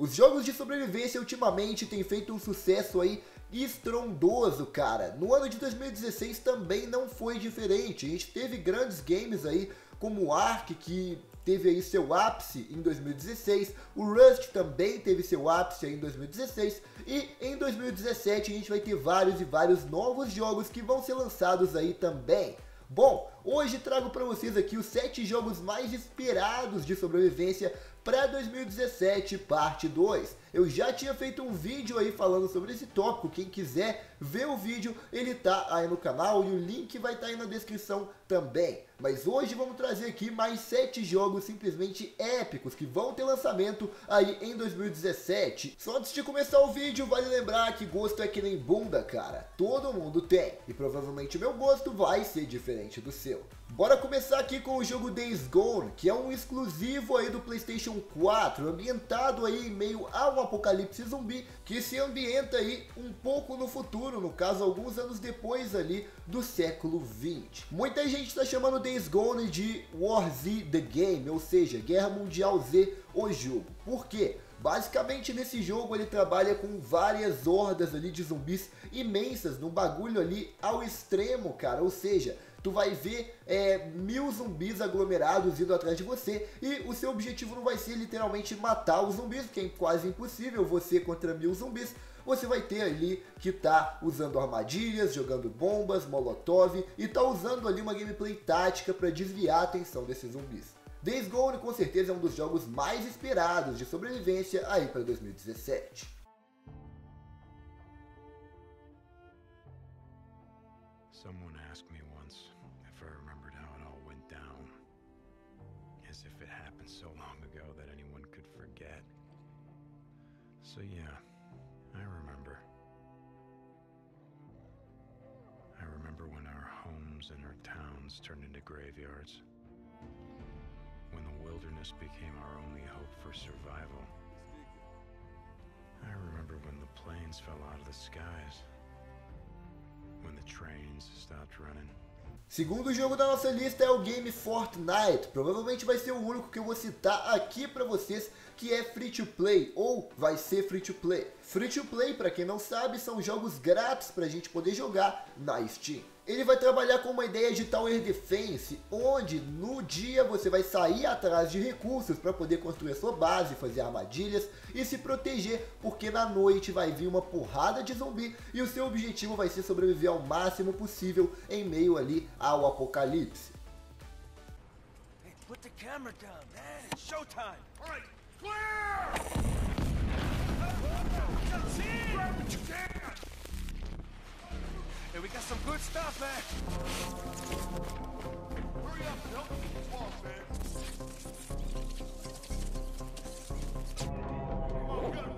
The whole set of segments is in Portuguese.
Os jogos de sobrevivência ultimamente têm feito um sucesso aí estrondoso, cara. No ano de 2016 também não foi diferente. A gente teve grandes games aí, como Ark, que teve aí seu ápice em 2016, o Rust também teve seu ápice aí em 2016, e em 2017 a gente vai ter vários e vários novos jogos que vão ser lançados aí também. Bom, hoje trago para vocês aqui os 7 jogos mais esperados de sobrevivência para 2017, parte 2. Eu já tinha feito um vídeo aí falando sobre esse tópico, quem quiser ver o vídeo, ele tá aí no canal e o link vai estar aí na descrição também. Mas hoje vamos trazer aqui mais 7 jogos simplesmente épicos que vão ter lançamento aí em 2017. Só antes de começar o vídeo, vale lembrar que gosto é que nem bunda, cara. Todo mundo tem, e provavelmente meu gosto vai ser diferente do seu. Bora começar aqui com o jogo Days Gone, que é um exclusivo aí do Playstation 4, ambientado aí em meio a um apocalipse zumbi, que se ambienta aí um pouco no futuro, no caso alguns anos depois ali do século 20. Muita gente está chamando Days Gone de War Z The Game, ou seja, Guerra Mundial Z o jogo. Por quê? Basicamente nesse jogo ele trabalha com várias hordas ali de zumbis imensas, num bagulho ali ao extremo, cara, ou seja, tu vai ver 1000 zumbis aglomerados indo atrás de você, e o seu objetivo não vai ser literalmente matar os zumbis, que é quase impossível você contra 1000 zumbis. Você vai ter ali que tá usando armadilhas, jogando bombas, molotov, e tá usando ali uma gameplay tática para desviar a atenção desses zumbis. Days Gone com certeza é um dos jogos mais esperados de sobrevivência aí para 2017. Someone asked me once if I remembered how it all went down, as if it happened so long ago that anyone could forget. So yeah, I remember. I remember when our homes and our towns turned into graveyards. When the wilderness became our only hope for survival. I remember when the planes fell out of the skies. When the trains stopped running. Segundo jogo da nossa lista é o game Fortnite, provavelmente vai ser o único que eu vou citar aqui pra vocês que é free to play, ou vai ser free to play. Free to play, pra quem não sabe, são jogos grátis pra gente poder jogar na Steam. Ele vai trabalhar com uma ideia de Tower Defense, onde no dia você vai sair atrás de recursos para poder construir a sua base, fazer armadilhas e se proteger, porque na noite vai vir uma porrada de zumbi e o seu objetivo vai ser sobreviver ao máximo possível em meio ali ao apocalipse. Hey, put the camera down, man. It's showtime. All right, clear! We got some good stuff back. Hurry up and help me with these walls, man. Turn on the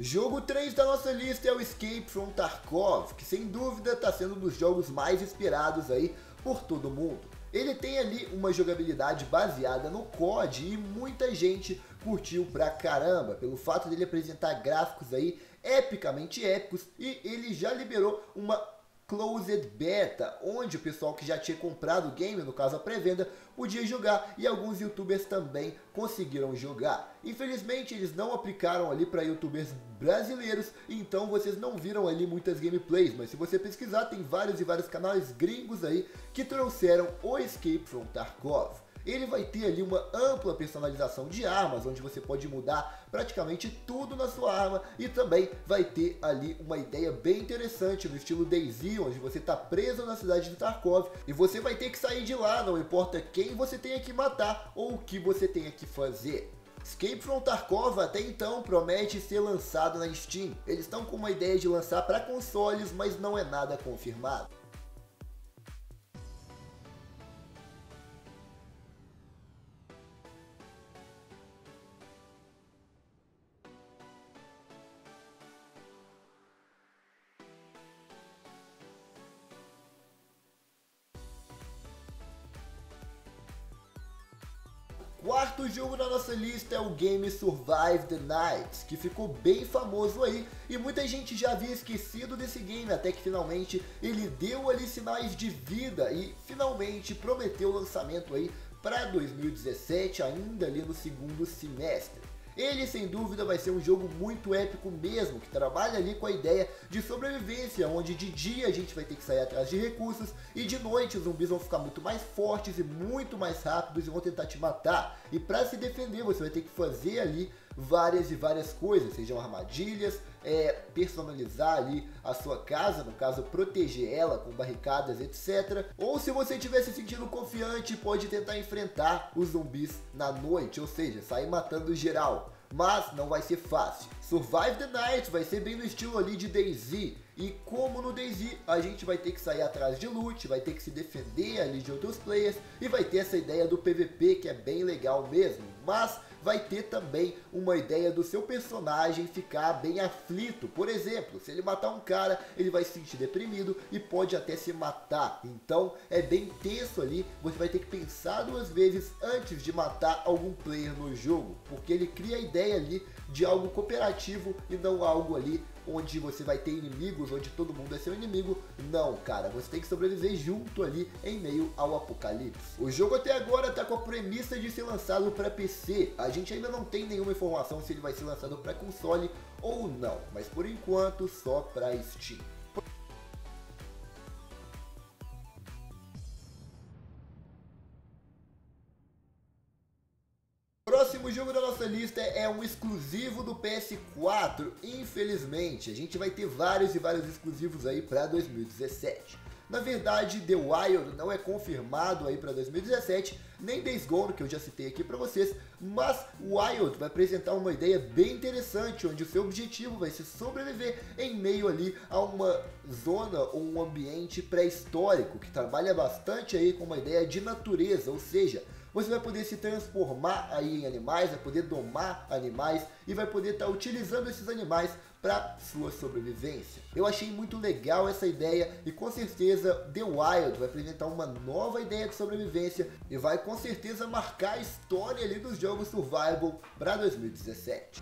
Jogo 3 da nossa lista é o Escape from Tarkov, que sem dúvida está sendo um dos jogos mais esperados aí por todo mundo. Ele tem ali uma jogabilidade baseada no COD e muita gente curtiu pra caramba, pelo fato dele apresentar gráficos aí epicamente épicos, e ele já liberou uma Closed Beta, onde o pessoal que já tinha comprado o game, no caso a pré-venda, podia jogar, e alguns youtubers também conseguiram jogar. Infelizmente eles não aplicaram ali para youtubers brasileiros, então vocês não viram ali muitas gameplays, mas se você pesquisar tem vários e vários canais gringos aí que trouxeram o Escape from Tarkov. Ele vai ter ali uma ampla personalização de armas, onde você pode mudar praticamente tudo na sua arma, e também vai ter ali uma ideia bem interessante no estilo DayZ, onde você está preso na cidade de Tarkov e você vai ter que sair de lá, não importa quem você tenha que matar ou o que você tenha que fazer. Escape from Tarkov até então promete ser lançado na Steam. Eles estão com uma ideia de lançar para consoles, mas não é nada confirmado. Quarto jogo na nossa lista é o game Survive the Nights, que ficou bem famoso aí, e muita gente já havia esquecido desse game, até que finalmente ele deu ali sinais de vida e finalmente prometeu o lançamento aí para 2017, ainda ali no segundo semestre. Ele sem dúvida vai ser um jogo muito épico mesmo, que trabalha ali com a ideia de sobrevivência, onde de dia a gente vai ter que sair atrás de recursos e de noite os zumbis vão ficar muito mais fortes e muito mais rápidos e vão tentar te matar. E para se defender você vai ter que fazer ali várias e várias coisas, sejam armadilhas, personalizar ali a sua casa, no caso proteger ela com barricadas, etc. Ou se você estiver se sentindo confiante, pode tentar enfrentar os zumbis na noite, ou seja, sair matando geral. Mas não vai ser fácil. Survive the Night vai ser bem no estilo ali de DayZ. E como no DayZ, a gente vai ter que sair atrás de loot, vai ter que se defender ali de outros players e vai ter essa ideia do PVP que é bem legal mesmo. Mas vai ter também uma ideia do seu personagem ficar bem aflito. Por exemplo, se ele matar um cara, ele vai se sentir deprimido e pode até se matar. Então é bem tenso ali, você vai ter que pensar duas vezes antes de matar algum player no jogo, porque ele cria a ideia ali de algo cooperativo e não algo ali onde você vai ter inimigos, onde todo mundo é seu inimigo. Não, cara, você tem que sobreviver junto ali em meio ao apocalipse. O jogo até agora tá com a premissa de ser lançado para PC. A gente ainda não tem nenhuma informação se ele vai ser lançado para console ou não, mas por enquanto só para Steam. O jogo da nossa lista é um exclusivo do PS4, infelizmente. A gente vai ter vários e vários exclusivos aí para 2017. Na verdade, The Wild não é confirmado aí para 2017, nem Days Gone, que eu já citei aqui para vocês, mas Wild vai apresentar uma ideia bem interessante, onde o seu objetivo vai ser sobreviver em meio ali a uma zona ou um ambiente pré-histórico, que trabalha bastante aí com uma ideia de natureza, ou seja, você vai poder se transformar aí em animais, vai poder domar animais e vai poder estar utilizando esses animais para sua sobrevivência. Eu achei muito legal essa ideia e com certeza The Wild vai apresentar uma nova ideia de sobrevivência e vai com certeza marcar a história ali dos jogos survival para 2017.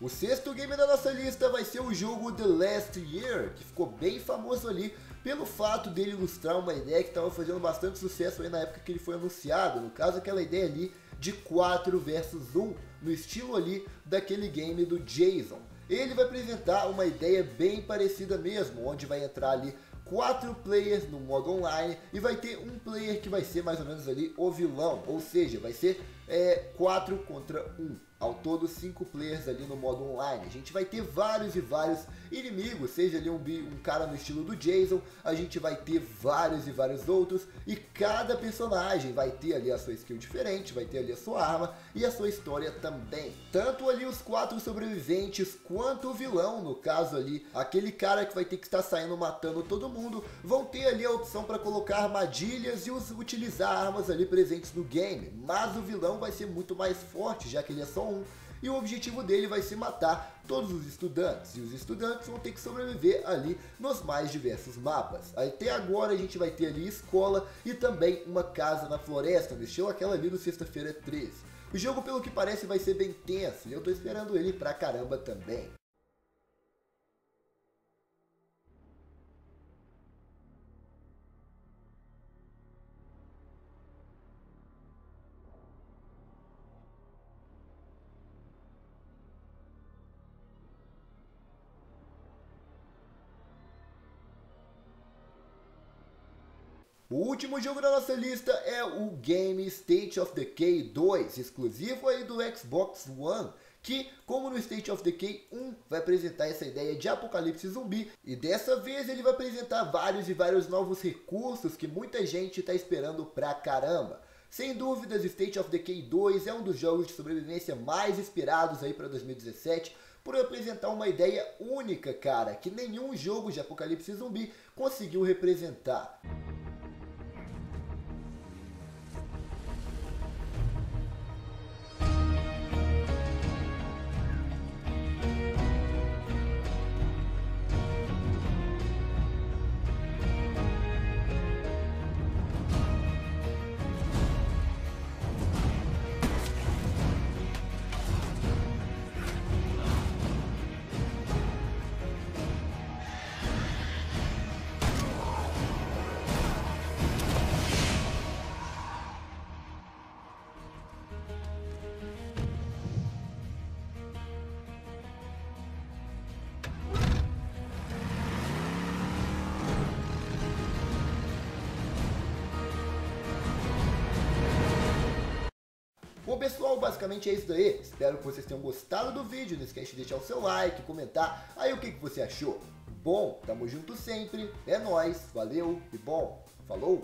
O sexto game da nossa lista vai ser o jogo The Last Year, que ficou bem famoso ali pelo fato dele ilustrar uma ideia que estava fazendo bastante sucesso aí na época que ele foi anunciado, no caso aquela ideia ali de 4 vs 1, no estilo ali daquele game do Jason. Ele vai apresentar uma ideia bem parecida mesmo, onde vai entrar ali 4 players no modo online e vai ter um player que vai ser mais ou menos ali o vilão, ou seja, vai ser 4 contra 1. Ao todo 5 players ali no modo online. A gente vai ter vários e vários inimigos, seja ali um cara no estilo do Jason, a gente vai ter vários e vários outros e cada personagem vai ter ali a sua skill diferente, vai ter ali a sua arma e a sua história também. Tanto ali os 4 sobreviventes quanto o vilão, no caso ali, aquele cara que vai ter que estar saindo matando todo mundo, vão ter ali a opção para colocar armadilhas e utilizar armas ali presentes no game, mas o vilão vai ser muito mais forte, já que ele é só um, e o objetivo dele vai ser matar todos os estudantes, e os estudantes vão ter que sobreviver ali nos mais diversos mapas. Até agora a gente vai ter ali escola e também uma casa na floresta, vestiu aquela ali do Sexta-feira 13. O jogo, pelo que parece, vai ser bem tenso e eu tô esperando ele pra caramba também. O último jogo da nossa lista é o game State of Decay 2, exclusivo aí do Xbox One, que, como no State of Decay 1, vai apresentar essa ideia de apocalipse zumbi, e dessa vez ele vai apresentar vários e vários novos recursos que muita gente está esperando pra caramba. Sem dúvidas, State of Decay 2 é um dos jogos de sobrevivência mais esperados aí para 2017, por apresentar uma ideia única, cara, que nenhum jogo de apocalipse zumbi conseguiu representar. pessoal, basicamente é isso daí. Espero que vocês tenham gostado do vídeo. Não esquece de deixar o seu like, comentar aí o que você achou. Bom, tamo junto sempre. É nóis, valeu e bom, falou!